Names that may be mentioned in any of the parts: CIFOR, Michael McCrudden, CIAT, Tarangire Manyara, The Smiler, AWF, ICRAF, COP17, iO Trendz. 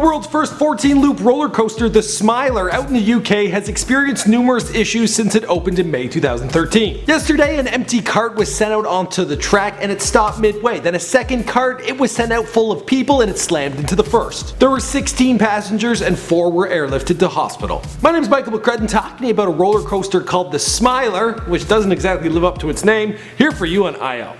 The world's first 14-loop roller coaster, The Smiler, out in the UK, has experienced numerous issues since it opened in May 2013. Yesterday, an empty cart was sent out onto the track and it stopped midway. Then a second cart, it was sent out full of people and it slammed into the first. There were 16 passengers and 4 were airlifted to hospital. My name is Michael McCrudden, talking about a roller coaster called The Smiler, which doesn't exactly live up to its name, here for you on iO.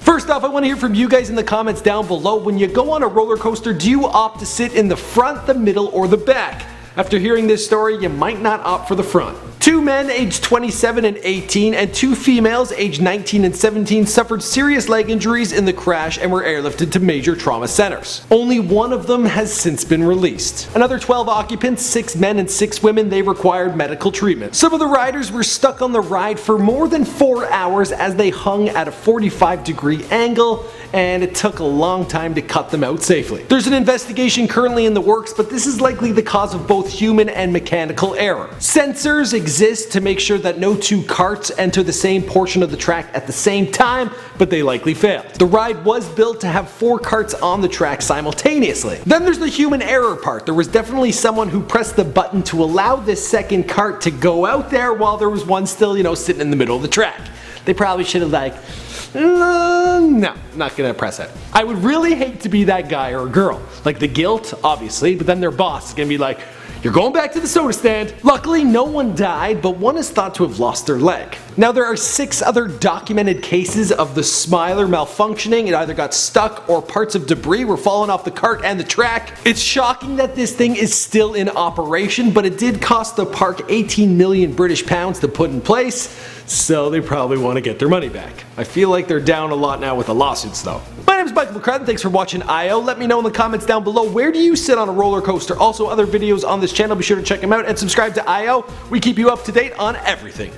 First off, I want to hear from you guys in the comments down below. When you go on a roller coaster, do you opt to sit in the front, the middle, or the back? After hearing this story, you might not opt for the front. 2 men aged 27 and 18 and 2 females aged 19 and 17 suffered serious leg injuries in the crash and were airlifted to major trauma centers. Only one of them has since been released. Another 12 occupants, 6 men and 6 women, they required medical treatment. Some of the riders were stuck on the ride for more than 4 hours as they hung at a 45-degree angle, and it took a long time to cut them out safely. There's an investigation currently in the works, but this is likely the cause of both human and mechanical error. Sensors exist to make sure that no two carts enter the same portion of the track at the same time, but they likely failed. The ride was built to have 4 carts on the track simultaneously. Then there's the human error part. There was definitely someone who pressed the button to allow this second cart to go out there while there was one still, you know, sitting in the middle of the track. They probably should have like, no, not gonna press it. I would really hate to be that guy or girl. Like the guilt, obviously, but then their boss is gonna be like, "You're going back to the soda stand." Luckily, no one died, but one is thought to have lost their leg. Now, there are 6 other documented cases of the Smiler malfunctioning. It either got stuck or parts of debris were falling off the cart and the track. It's shocking that this thing is still in operation, but it did cost the park 18 million British pounds to put in place, so they probably want to get their money back. I feel like they're down a lot now with the lawsuits, though. My name is Michael McCrudden. Thanks for watching IO. Let me know in the comments down below, where do you sit on a roller coaster? Also, other videos on this channel, be sure to check them out and subscribe to IO. We keep you up to date on everything.